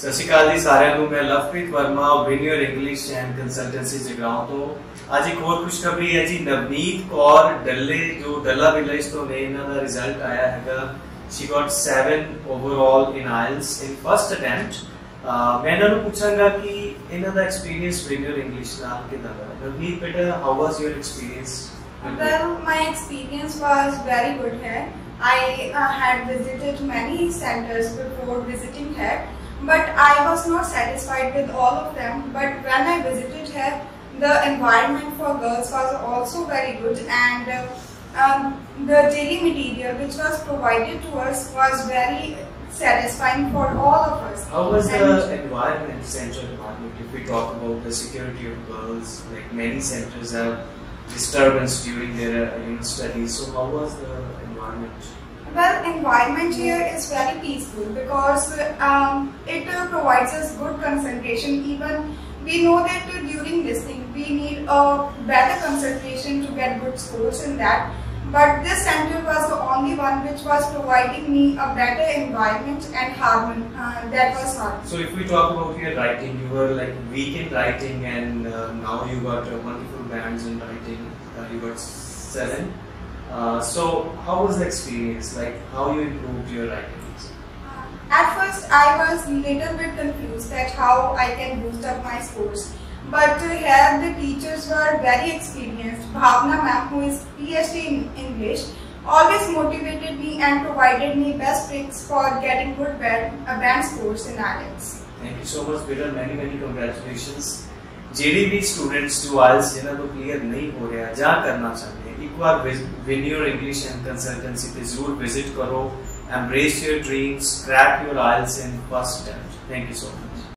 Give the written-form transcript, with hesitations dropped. ਸਤਿ ਸ਼੍ਰੀ ਅਕਾਲ ਜੀ ਸਾਰਿਆਂ ਨੂੰ। ਮੈਂ Lovepreet Verma win your English and consultancy Jagraon ਤੋਂ। आज एक और खुशखबरी है जी, नवनीत कौर डल्ले जो डल्ला विलेज तो ने इन्हां दा रिजल्ट आया हैगा। She got 7 overall in IELTS in first attempt. मैं इन्हां नूं पूछांगा कि इन्हां दा एक्सपीरियंस विन योर इंग्लिश नाल किदा रहा। नवनीत बेटा, how was your experience? Well, my experience was very good here. I had visited many centers before visiting here, but I was not satisfied with all of them. But when I visited here, the environment for girls was also very good, and the daily material which was provided to us was very satisfying for all of us. How was the environment, central environment? If we talk about the security of girls, like many centers have disturbance during their studies. So how was the environment? Well, environment here is very peaceful because it provides us good concentration. Even we know that during listening we need a better concentration to get good scores in that, but this center was the only one which was providing me a better environment and harmony. That was hard. So if we talk about your writing, you were like weak in writing, and now you got wonderful bands in writing. You got 7. So how was the experience, like how you improved your writing? At first I was little bit confused that how I can boost up my scores, but here the teachers were very experienced. Bhavna Mam, who is PhD in English, always motivated me and provided me best tricks for getting good band scores in IELTS. Thank you so much Peter, many congratulations. JDB students to IELTS जिन्हें तो clear नहीं हो रहा जा करना चाहिए। एक बार Win Your English and Consultancy पे जरूर visit करो. Embrace your dreams, crack your IELTS in first attempt. Thank you so much.